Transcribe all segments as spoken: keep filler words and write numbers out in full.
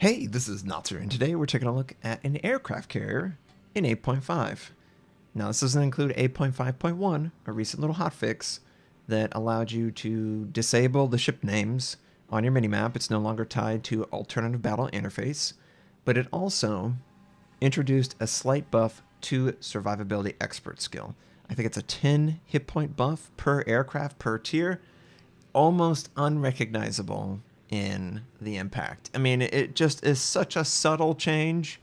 Hey, this is Notzer, and today we're taking a look at an aircraft carrier in eight point five. Now, this doesn't include eight point five point one, a recent little hotfix that allowed you to disable the ship names on your minimap. It's no longer tied to alternative battle interface, but it also introduced a slight buff to survivability expert skill. I think it's a ten hit point buff per aircraft per tier, almost unrecognizable in the impact. I mean, it just is such a subtle change.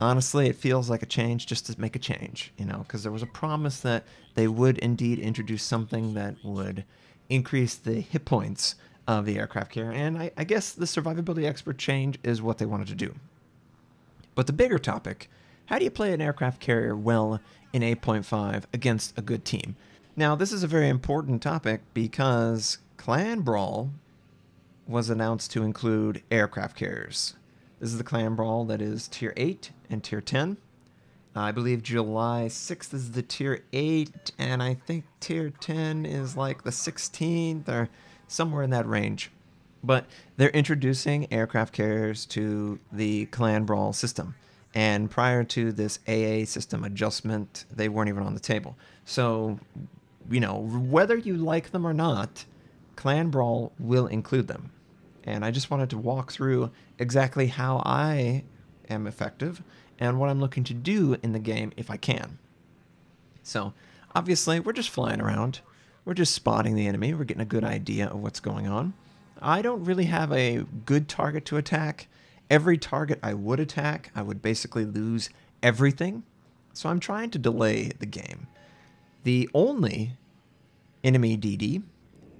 Honestly, it feels like a change just to make a change, you know, because there was a promise that they would indeed introduce something that would increase the hit points of the aircraft carrier, and I, I guess the survivability expert change is what they wanted to do. But the bigger topic, how do you play an aircraft carrier well in eight point five against a good team? Now, this is a very important topic because Clan Brawl was announced to include aircraft carriers. This is the Clan Brawl that is Tier eight and Tier ten. I believe July sixth is the Tier eight, and I think Tier ten is like the sixteenth or somewhere in that range. But they're introducing aircraft carriers to the Clan Brawl system. And prior to this A A system adjustment, they weren't even on the table. So, you know, whether you like them or not, Clan Brawl will include them. And I just wanted to walk through exactly how I am effective and what I'm looking to do in the game if I can. So, obviously, we're just flying around. We're just spotting the enemy. We're getting a good idea of what's going on. I don't really have a good target to attack. Every target I would attack, I would basically lose everything. So I'm trying to delay the game. The only enemy D D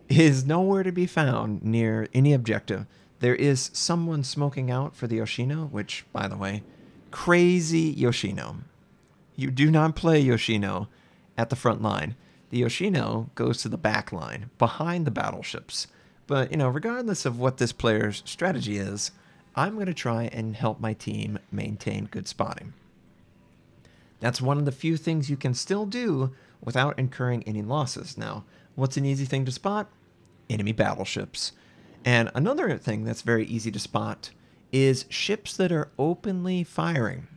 is nowhere to be found near any objective. There is someone smoking out for the Yoshino, which, by the way, crazy Yoshino. You do not play Yoshino at the front line. The Yoshino goes to the back line, behind the battleships. But, you know, regardless of what this player's strategy is, I'm going to try and help my team maintain good spotting. That's one of the few things you can still do without incurring any losses. Now, what's an easy thing to spot? Enemy battleships. And another thing that's very easy to spot is ships that are openly firing.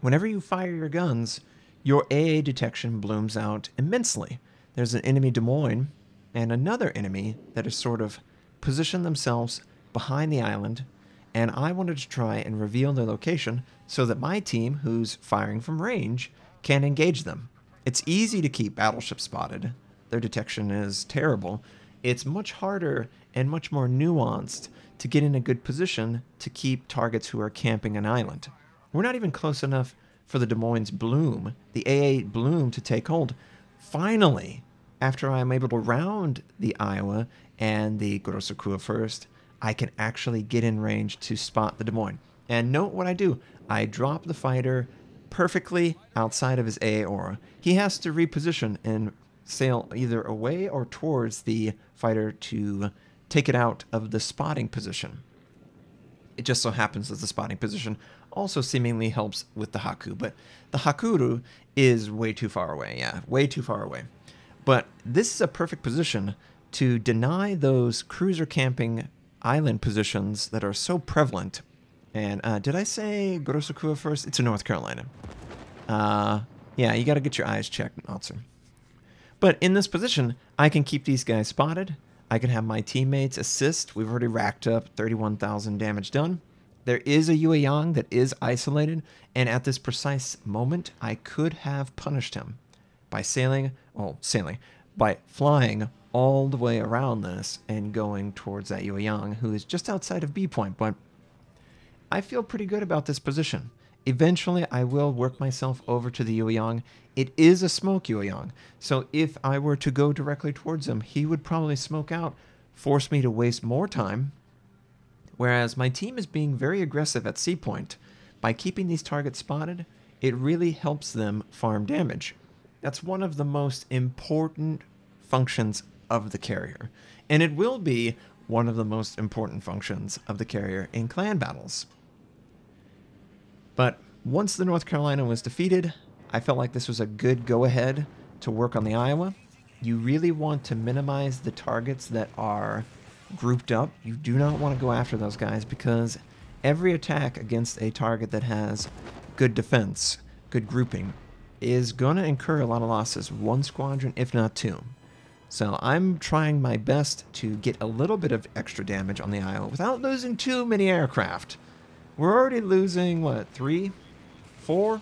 Whenever you fire your guns, your A A detection blooms out immensely. There's an enemy Des Moines and another enemy that has sort of positioned themselves behind the island, and I wanted to try and reveal their location so that my team, who's firing from range, can engage them. It's easy to keep battleships spotted. Their detection is terrible. It's much harder and much more nuanced to get in a good position to keep targets who are camping an island. We're not even close enough for the Des Moines bloom, the A A bloom, to take hold. Finally, after I'm able to round the Iowa and the Grosser Kurfürst, I can actually get in range to spot the Des Moines. And note what I do. I drop the fighter perfectly outside of his A A aura. He has to reposition and sail either away or towards the fighter to take it out of the spotting position. It just so happens that the spotting position also seemingly helps with the Haku, but the Hakuru is way too far away. Yeah, way too far away. But this is a perfect position to deny those cruiser camping island positions that are so prevalent. And uh, did I say Grosser Kurfürst? It's in North Carolina. Uh, yeah, you got to get your eyes checked, Notzer. But in this position, I can keep these guys spotted. I can have my teammates assist. We've already racked up thirty-one thousand damage done. There is a Yueyang that is isolated, and at this precise moment, I could have punished him by sailing, well, sailing, by flying all the way around this and going towards that Yueyang, who is just outside of B point, but I feel pretty good about this position. Eventually, I will work myself over to the Yueyang. It is a smoke Yueyang, so if I were to go directly towards him, he would probably smoke out, force me to waste more time, whereas my team is being very aggressive at C point. By keeping these targets spotted, it really helps them farm damage. That's one of the most important functions of the carrier, and it will be one of the most important functions of the carrier in clan battles. But once the North Carolina was defeated, I felt like this was a good go-ahead to work on the Iowa. You really want to minimize the targets that are grouped up. You do not want to go after those guys because Every attack against a target that has good defense, good grouping, is going to incur a lot of losses. One squadron, if not two. So I'm trying my best to get a little bit of extra damage on the Iowa without losing too many aircraft. We're already losing, what, three? Four?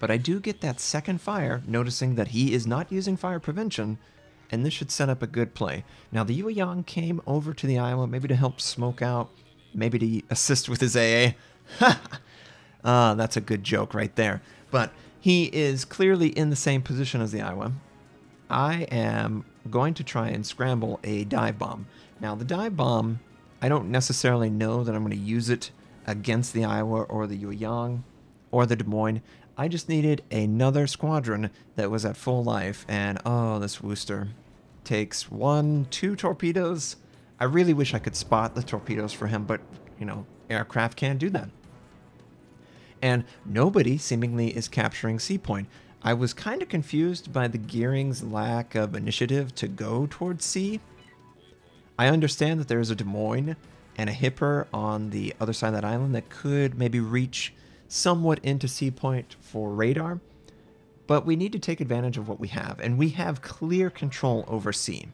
But I do get that second fire, noticing that he is not using fire prevention, and this should set up a good play. Now, the Yueyang came over to the Iowa, maybe to help smoke out, maybe to assist with his A A. Ha! uh, that's a good joke right there. But he is clearly in the same position as the Iowa. I am going to try and scramble a dive bomb. Now, the dive bomb, I don't necessarily know that I'm going to use it against the Iowa or the Yueyang or the Des Moines. I just needed another squadron that was at full life, and oh, this Worcester takes one, two torpedoes. I really wish I could spot the torpedoes for him, but, you know, aircraft can't do that. And nobody, seemingly, is capturing C point. I was kind of confused by the gearing's lack of initiative to go towards C. I understand that there is a Des Moines and a Hipper on the other side of that island that could maybe reach somewhat into C point for radar, but we need to take advantage of what we have, and we have clear control over C.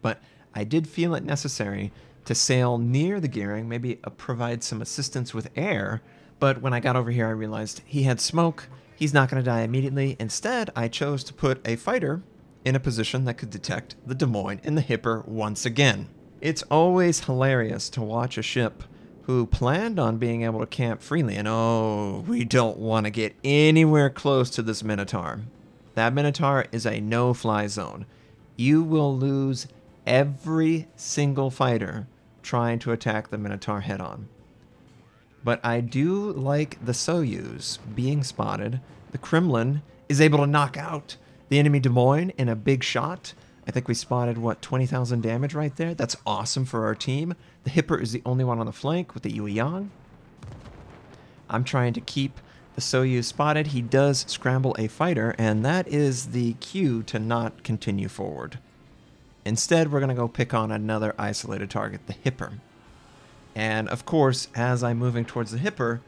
But I did feel it necessary to sail near the gearing, maybe provide some assistance with air, but when I got over here I realized he had smoke, he's not going to die immediately. Instead, I chose to put a fighter in a position that could detect the Des Moines and the Hipper once again. It's always hilarious to watch a ship who planned on being able to camp freely, and oh, we don't want to get anywhere close to this Minotaur. That Minotaur is a no-fly zone. You will lose every single fighter trying to attack the Minotaur head-on. But I do like the Soyuz being spotted. The Kremlin is able to knock out the enemy Des Moines in a big shot. I think we spotted, what, twenty thousand damage right there? That's awesome for our team. The Hipper is the only one on the flank with the Yueyang. I'm trying to keep the Soyuz spotted. He does scramble a fighter, and that is the cue to not continue forward. Instead, we're going to go pick on another isolated target, the Hipper. And, of course, as I'm moving towards the Hipper,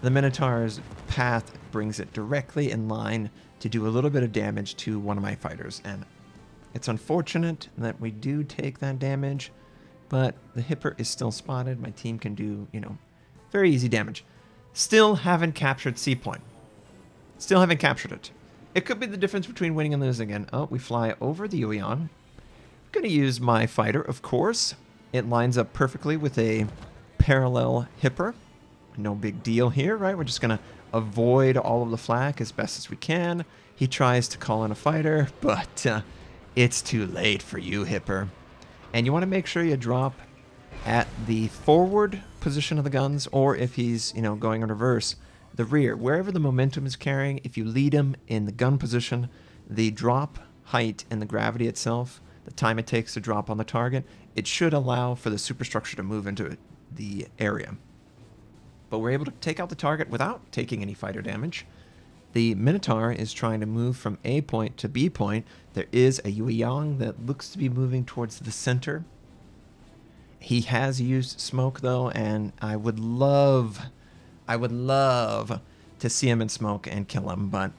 the Minotaur's path brings it directly in line to do a little bit of damage to one of my fighters, and it's unfortunate that we do take that damage, but the Hipper is still spotted. My team can do, you know, very easy damage. Still haven't captured C point. Still haven't captured it. It could be the difference between winning and losing. And oh, we fly over the Uion. I'm going to use my fighter, of course. It lines up perfectly with a parallel Hipper. No big deal here, right? We're just going to avoid all of the flak as best as we can. He tries to call in a fighter, but Uh, it's too late for you, Hipper. And you want to make sure you drop at the forward position of the guns, or if he's, you know, going in reverse, the rear. Wherever the momentum is carrying, if you lead him in the gun position, the drop height and the gravity itself, the time it takes to drop on the target, it should allow for the superstructure to move into the area. But we're able to take out the target without taking any fighter damage. The Minotaur is trying to move from A point to B point. There is a Yueyang that looks to be moving towards the center. He has used smoke, though, and I would love, I would love to see him in smoke and kill him, but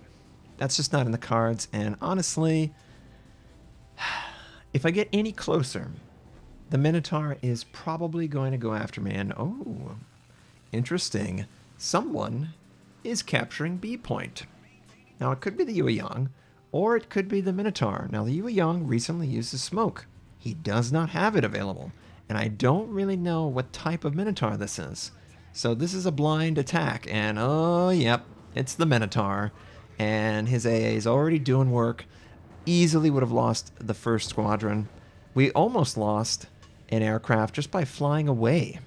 that's just not in the cards. And honestly, if I get any closer, the Minotaur is probably going to go after me. And oh, interesting. Someone is capturing B point. Now, it could be the Yueyang, or it could be the Minotaur. Now, the Yueyang recently uses smoke. He does not have it available, and I don't really know what type of Minotaur this is. So this is a blind attack, and oh, yep, it's the Minotaur, and his A A is already doing work. Easily would have lost the first squadron. We almost lost an aircraft just by flying away.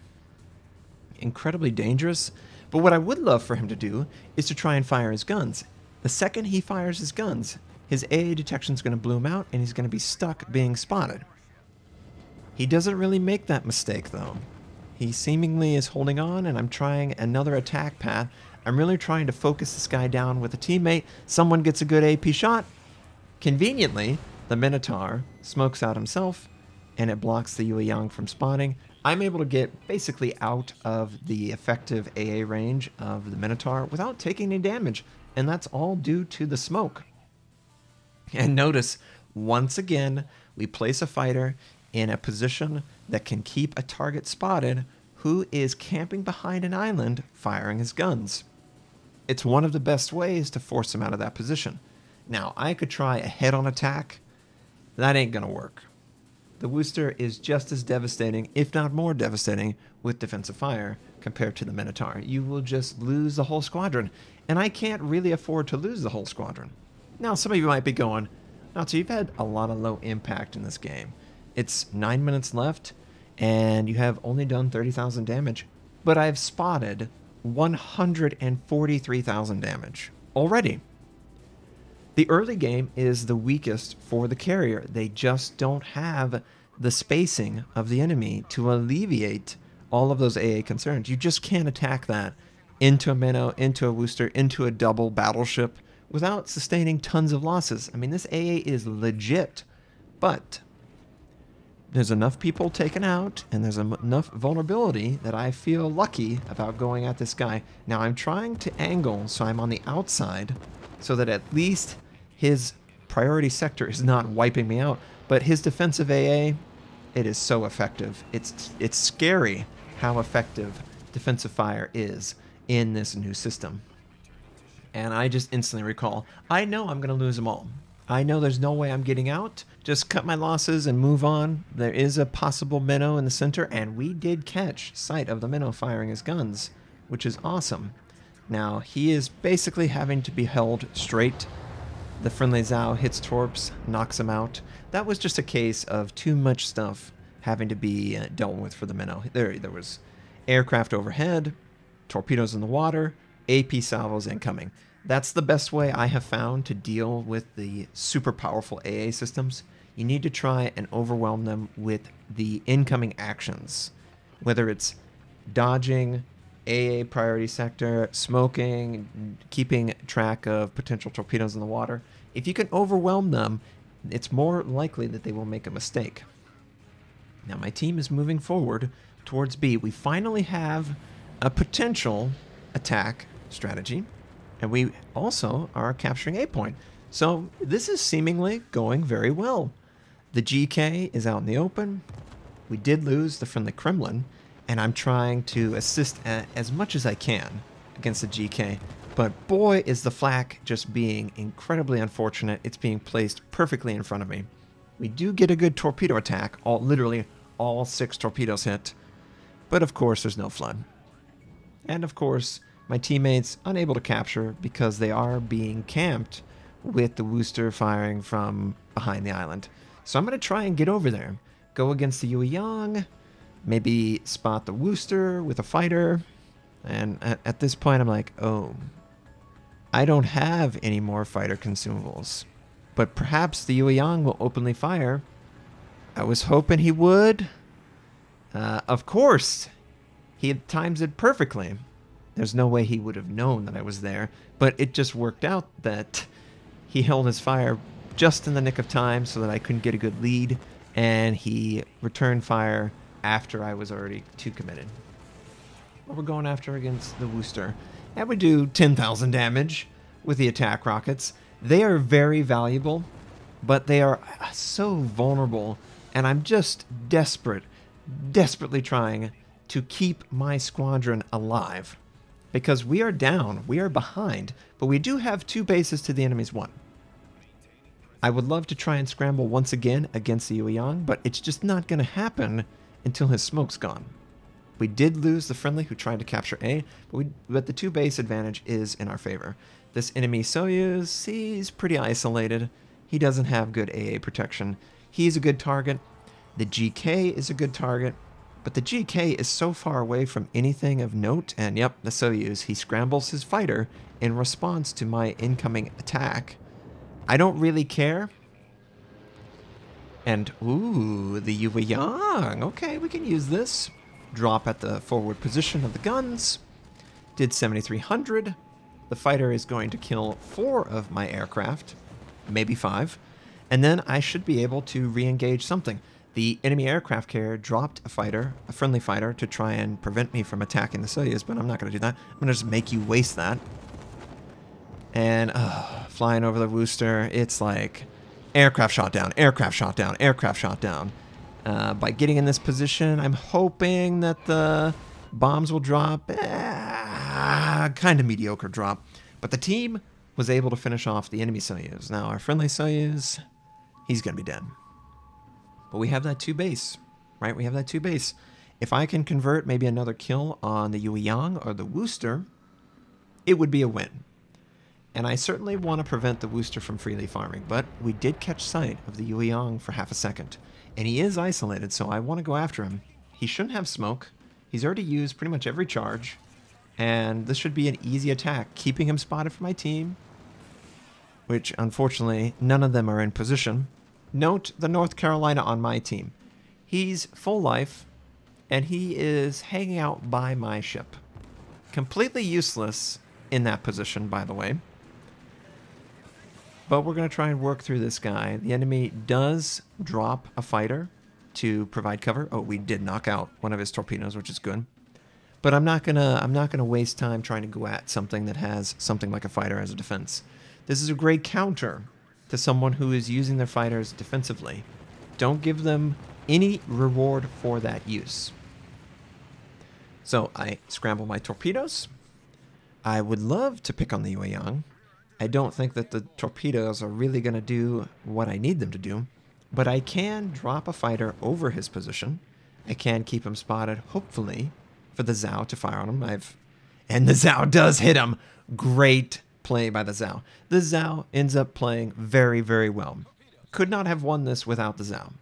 Incredibly dangerous. But what I would love for him to do is to try and fire his guns. The second he fires his guns, his A A detection is going to bloom out, and he's going to be stuck being spotted. He doesn't really make that mistake, though. He seemingly is holding on, and I'm trying another attack path. I'm really trying to focus this guy down with a teammate. Someone gets a good A P shot. Conveniently, the Minotaur smokes out himself, and it blocks the Yueyang from spotting. I'm able to get basically out of the effective A A range of the Minotaur without taking any damage, and that's all due to the smoke. And notice, once again, we place a fighter in a position that can keep a target spotted who is camping behind an island firing his guns. It's one of the best ways to force him out of that position. Now, I could try a head-on attack. That ain't gonna work. The Worcester is just as devastating, if not more devastating, with defensive fire compared to the Minotaur. You will just lose the whole squadron, and I can't really afford to lose the whole squadron. Now, some of you might be going, Notzer, you've had a lot of low impact in this game. It's nine minutes left, and you have only done thirty thousand damage, but I've spotted one hundred forty-three thousand damage already. The early game is the weakest for the carrier. They just don't have the spacing of the enemy to alleviate all of those A A concerns. You just can't attack that into a Minnow, into a Worcester, into a double battleship without sustaining tons of losses. I mean, this A A is legit, but there's enough people taken out and there's enough vulnerability that I feel lucky about going at this guy. Now, I'm trying to angle so I'm on the outside so that at least his priority sector is not wiping me out, but his defensive A A, it is so effective. It's it's scary how effective defensive fire is in this new system. And I just instantly recall, I know I'm gonna lose them all. I know there's no way I'm getting out. Just cut my losses and move on. There is a possible Minnow in the center, and we did catch sight of the Minnow firing his guns, which is awesome. Now, he is basically having to be held straight. The friendly Zhao hits Torps, knocks him out. That was just a case of too much stuff having to be uh, dealt with for the Minnow. There, there was aircraft overhead, torpedoes in the water, A P salvos incoming. That's the best way I have found to deal with the super powerful A A systems. You need to try and overwhelm them with the incoming actions, whether it's dodging, A A priority sector, smoking, keeping track of potential torpedoes in the water. If you can overwhelm them, it's more likely that they will make a mistake. Now my team is moving forward towards B. We finally have a potential attack strategy, and we also are capturing A point. So this is seemingly going very well. The G K is out in the open. We did lose the friendly Kremlin, and I'm trying to assist as much as I can against the G K. But boy, is the flak just being incredibly unfortunate. It's being placed perfectly in front of me. We do get a good torpedo attack, all, literally all six torpedoes hit. But of course, there's no flood. And of course, my teammates unable to capture because they are being camped with the Worcester firing from behind the island. So I'm gonna try and get over there, go against the Yueyang, maybe spot the Worcester with a fighter. And at, at this point, I'm like, oh, I don't have any more fighter consumables. But perhaps the Yueyang will openly fire. I was hoping he would. Uh, of course, he had timed it perfectly. There's no way he would have known that I was there. But it just worked out that he held his fire just in the nick of time so that I couldn't get a good lead. And he returned fire after I was already too committed. Well, we're going after against the Worcester. That would do ten thousand damage with the attack rockets. They are very valuable, but they are so vulnerable, and I'm just desperate, desperately trying to keep my squadron alive because we are down, we are behind, but we do have two bases to the enemy's one. I would love to try and scramble once again against the Yueyang, but it's just not going to happen until his smoke's gone. We did lose the friendly who tried to capture A, but, we, but the two base advantage is in our favor. This enemy Soyuz, he's pretty isolated. He doesn't have good A A protection. He's a good target. The G K is a good target, but the G K is so far away from anything of note, and yep, the Soyuz, he scrambles his fighter in response to my incoming attack. I don't really care. And, ooh, the Yueyang. Okay, we can use this. Drop at the forward position of the guns. Did seventy-three hundred. The fighter is going to kill four of my aircraft, maybe five. And then I should be able to re-engage something. The enemy aircraft carrier dropped a fighter, a friendly fighter, to try and prevent me from attacking the Soyuz, but I'm not going to do that. I'm going to just make you waste that. And uh, flying over the Worcester, it's like aircraft shot down, aircraft shot down, aircraft shot down. Uh, by getting in this position, I'm hoping that the bombs will drop. Ah, kind of mediocre drop. But the team was able to finish off the enemy Soyuz. Now our friendly Soyuz, he's going to be dead. But we have that two base, right? We have that two base. If I can convert maybe another kill on the Yueyang or the Worcester, it would be a win. And I certainly want to prevent the Worcester from freely firing, but we did catch sight of the Yueyang for half a second. And he is isolated, so I want to go after him. He shouldn't have smoke. He's already used pretty much every charge. And this should be an easy attack, keeping him spotted for my team, which unfortunately none of them are in position. Note the North Carolina on my team. He's full life, and he is hanging out by my ship. Completely useless in that position, by the way. But we're going to try and work through this guy. The enemy does drop a fighter to provide cover. Oh, we did knock out one of his torpedoes, which is good. But I'm not gonna I'm not gonna waste time trying to go at something that has something like a fighter as a defense. This is a great counter to someone who is using their fighters defensively. Don't give them any reward for that use. So I scramble my torpedoes. I would love to pick on the Yueyang. I don't think that the torpedoes are really gonna do what I need them to do, but I can drop a fighter over his position. I can keep him spotted, hopefully, for the Zhao to fire on him. I've, and the Zhao does hit him. Great play by the Zhao. The Zhao ends up playing very, very well. Could not have won this without the Zhao.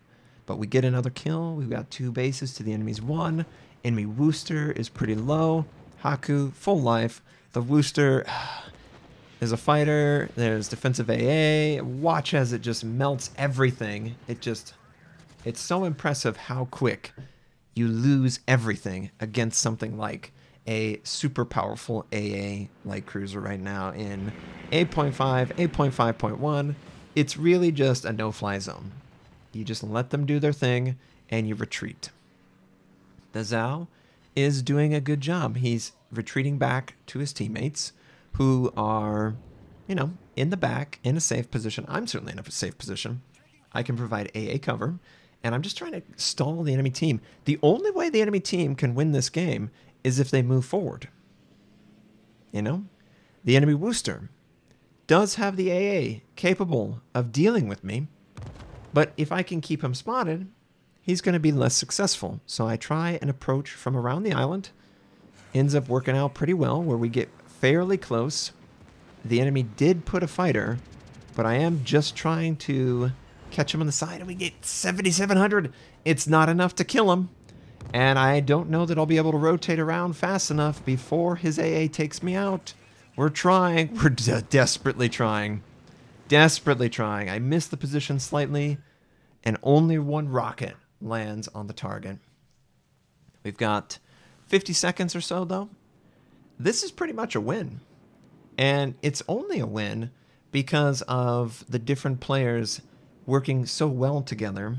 But we get another kill. We've got two bases to the enemy's one. Enemy Worcester is pretty low. Haku, full life. The Worcester is a fighter. There's defensive A A. Watch as it just melts everything. It just, it's so impressive how quick you lose everything against something like a super powerful A A light cruiser right now in eight point five, eight point five point one. It's really just a no-fly zone. You just let them do their thing and you retreat. The Zhao is doing a good job. He's retreating back to his teammates who are, you know, in the back, in a safe position. I'm certainly in a safe position. I can provide A A cover. And I'm just trying to stall the enemy team. The only way the enemy team can win this game is if they move forward. You know? The enemy Worcester does have the A A capable of dealing with me. But if I can keep him spotted, he's going to be less successful. So I try an approach from around the island. Ends up working out pretty well where we get fairly close. The enemy did put a fighter, but I am just trying to catch him on the side, and we get seventy-seven hundred. It's not enough to kill him, and I don't know that I'll be able to rotate around fast enough before his A A takes me out. We're trying. We're de desperately trying. Desperately trying. I missed the position slightly, and only one rocket lands on the target. We've got fifty seconds or so, though. This is pretty much a win, and it's only a win because of the different players working so well together,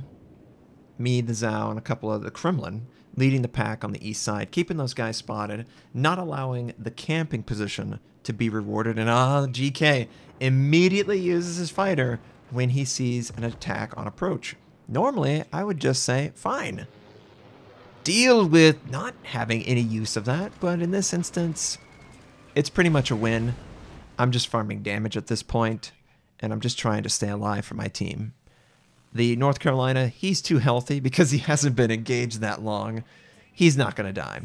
me, the Zhao, and a couple of the Kremlin, leading the pack on the east side, keeping those guys spotted, not allowing the camping position to be rewarded. And ah, G K immediately uses his fighter when he sees an attack on approach. Normally, I would just say, fine, deal with not having any use of that, but in this instance, it's pretty much a win. I'm just farming damage at this point, and I'm just trying to stay alive for my team. The North Carolina, he's too healthy because he hasn't been engaged that long. He's not going to die.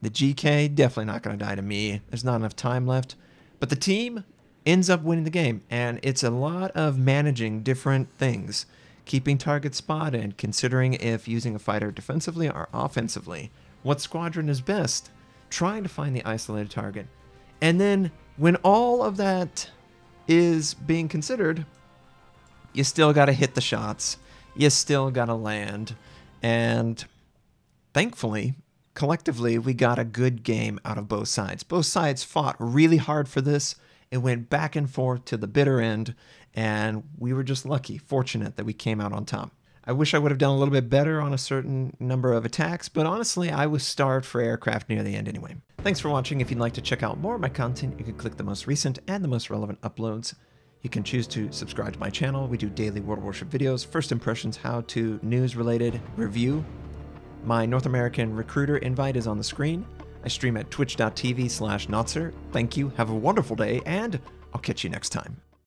The G K, definitely not going to die to me. There's not enough time left. But the team ends up winning the game, and it's a lot of managing different things. Keeping targets spotted, considering if using a fighter defensively or offensively. What squadron is best? Trying to find the isolated target. And then when all of that is being considered, you still got to hit the shots, you still got to land, and thankfully, collectively, we got a good game out of both sides. Both sides fought really hard for this. It went back and forth to the bitter end, and we were just lucky, fortunate that we came out on top. I I wish I would have done a little bit better on a certain number of attacks, but honestly, I was starved for aircraft near the end anyway. Thanks for watching. If you'd like to check out more of my content, you can click the most recent and the most relevant uploads. You can choose to subscribe to my channel. We do daily World of Warships videos, first impressions, how-to, news-related, review. My North American recruiter invite is on the screen. I stream at twitch dot t v slash Notzer. Thank you, have a wonderful day, and I'll catch you next time.